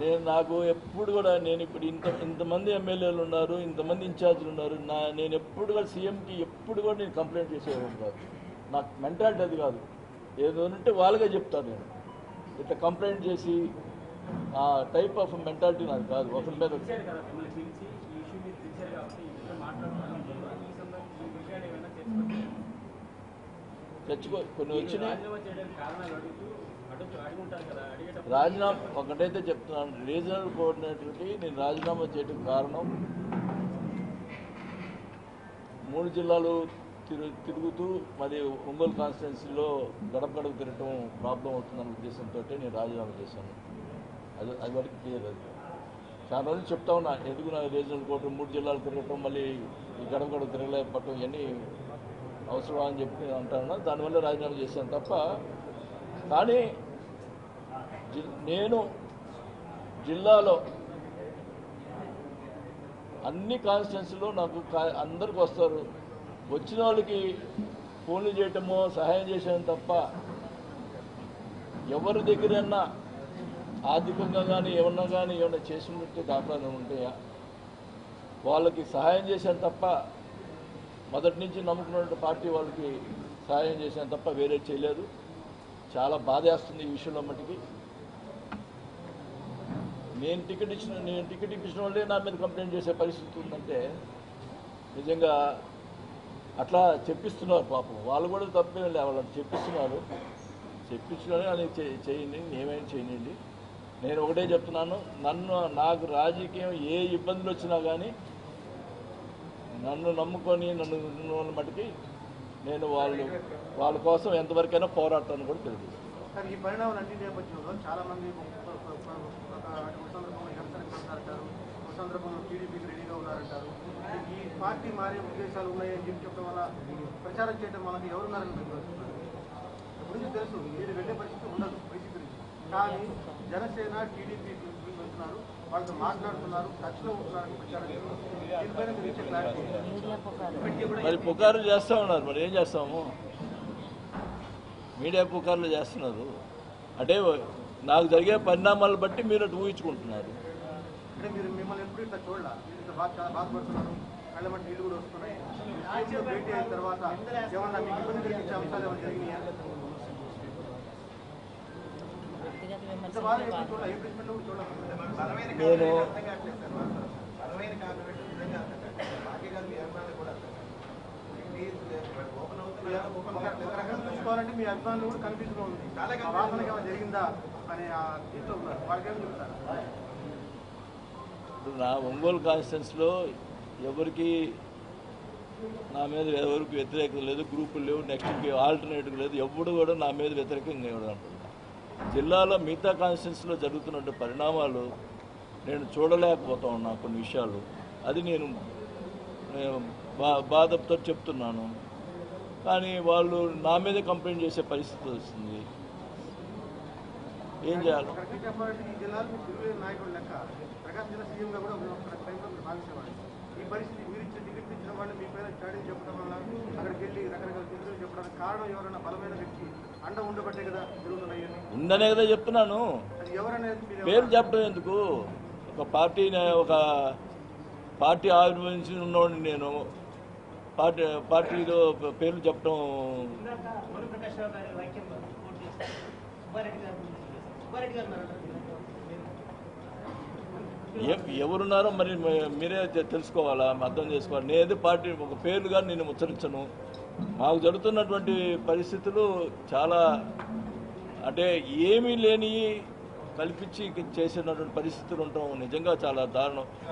నేను నాకు ఎప్పుడు కూడా నేను ఇప్పుడు ఇంతమంది ఎమ్మెల్యేలు ఉన్నారు, ఇంతమంది ఇన్ఛార్జీలు ఉన్నారు, నేను ఎప్పుడు కూడా సీఎంకి ఎప్పుడు కూడా నేను కంప్లైంట్ చేసేవాడిని కాదు. నాకు మెంటాలిటీ అది కాదు. ఏదో ఉంటే వాళ్ళకే చెప్తాను. నేను ఇట్లా కంప్లైంట్ చేసి ఆ టైప్ ఆఫ్ మెంటాలిటీ నాకు కాదు. ఒకరి మీద తెచ్చుకో కొన్ని వచ్చినాయి. రాజీనామా ఒకటైతే చెప్తున్నాను, రీజనల్ కోఆర్డినేటర్కి నేను రాజీనామా చేయడం కారణం 3 జిల్లాలు తిరుగుతూ మరి ఒంగోలు కాన్స్టిట్యున్సీలో గడప గడప తిరగటం ప్రాబ్లం అవుతుందనే ఉద్దేశంతో నేను రాజీనామా చేశాను. అది వరకు క్లియర్. అది చాలా రోజులు చెప్తా ఉన్నా, ఎందుకు నాకు రీజనల్ కోఆర్డినేటర్ 3 జిల్లాలు తిరగటం, మళ్ళీ ఈ గడప గడప తిరగలేకపోవటం ఇవన్నీ అవసరం అని చెప్పి నేను అంటాను. దానివల్ల రాజీనామా చేశాను తప్ప. కానీ నేను జిల్లాలో అన్ని కాన్స్టిట్యున్సీలో నాకు అందరికి వస్తారు, వచ్చిన వాళ్ళకి ఫోన్లు చేయటమో సహాయం చేయడం తప్ప ఎవరి దగ్గరైనా ఆర్థికంగా కానీ ఏమన్నా కానీ ఏమన్నా చేసినట్టు దాఖలాలు ఉంటాయా, వాళ్ళకి సహాయం చేశాను తప్ప. మొదటి నుంచి నమ్ముకున్న పార్టీ వాళ్ళకి సహాయం చేశాను తప్ప వేరే చేయలేదు. చాలా బాధేస్తుంది ఈ విషయంలో. మట్టికి నేను టికెట్ ఇప్పించిన వాళ్ళే నా మీద కంప్లైంట్ చేసే పరిస్థితి ఉందంటే నిజంగా అట్లా చెప్పిస్తున్నారు. పాపం వాళ్ళు కూడా తప్పేం లేదు, వాళ్ళు చెప్పిస్తున్నారు. చెప్పించడానికి అది చేయండి, ఏమైనా చేయండి. నేను ఒకటే చెప్తున్నాను, నాకు రాజకీయం ఏ ఇబ్బందులు వచ్చినా కానీ నన్ను నమ్ముకొని నన్ను వాళ్ళ మటుకి నేను వాళ్ళ కోసం ఎంతవరకైనా పోరాటాన్ని కూడా తెలియదు. ఈ పరిణామాలన్నీ నేపథ్యంలో చాలా మంది సందర్భంలో టీడీపీకి రెడీగా ఉన్నారంటారు. ఈ పార్టీ మారే ఉద్దేశాలు ఉన్నాయని చెప్పి చెప్పడం వల్ల ప్రచారం చేయడం మనకి ఎవరున్నారని గురించి తెలుసు. మీరు వెళ్ళే పరిస్థితి ఉండదు వైసీపీ నుంచి. కానీ జనసేన టీడీపీ వెళ్తున్నారు, వాళ్ళతో మాట్లాడుతున్నారు, టచ్లో ఉంటున్నారని ప్రచారం చేస్తున్నారు. మరి పుకార్లు చేస్తూ ఉన్నారు, మరి ఏం చేస్తాము? మీడియా పుకార్లు చేస్తున్నారు అంటే నాకు జరిగే పరిణామాలు బట్టి మీరు అటు ఊహించుకుంటున్నారు. మీరు మిమ్మల్ని ఎప్పుడు ఇట్లా చూడాలి, మీరు ఇంత చాలా బాధపడుతున్నారు, కళ్ళమంటే నీళ్ళు కూడా వస్తున్నాయి. భేటీ అయిన తర్వాత ఏమన్నా మీకు ఇబ్బంది కలిగించే అంశాలు ఏమైనా జరిగినాయా? చూసుకోవాలంటే మీ అభిమానులు కూడా కనిపిస్తూ ఉంది. వాదన ఏమైనా జరిగిందా అని దీంట్లో ఉన్నారు, వాళ్ళకేమో చెప్తారు. నా ఒంగోలు కాన్స్టిట్యున్సీలో ఎవరికి నా మీద ఎవరికి వ్యతిరేకత లేదు, గ్రూపులు లేవు, నెక్స్ట్ ఆల్టర్నేటివ్ లేదు, ఎవడు కూడా నా మీద వ్యతిరేకంగా ఇవ్వడంటున్నా. జిల్లాలో మిగతా కాన్స్టిట్యున్సీలో జరుగుతున్న పరిణామాలు నేను చూడలేకపోతా ఉన్నా. కొన్ని విషయాలు అది నేను బాధతో చెప్తున్నాను. కానీ వాళ్ళు నా మీద కంప్లైంట్ చేసే పరిస్థితి వస్తుంది. ఏం చేయాలి? ఉందనే కదా చెప్తున్నాను. పేరు చెప్పడం ఎందుకు? ఒక పార్టీ ఆవిర్భవించి ఉన్నవాడిని నేను పార్టీలో పేర్లు చెప్పడం. ఎవరున్నారో మరి మీరే తెలుసుకోవాలా, అర్థం చేసుకోవాలి. నేను పార్టీ ఒక పేర్లు కానీ నేను ముచ్చరించను. మాకు జరుగుతున్నటువంటి పరిస్థితులు చాలా అంటే ఏమీ లేని కల్పించి చేసినటువంటి పరిస్థితులు ఉండటం నిజంగా చాలా దారుణం.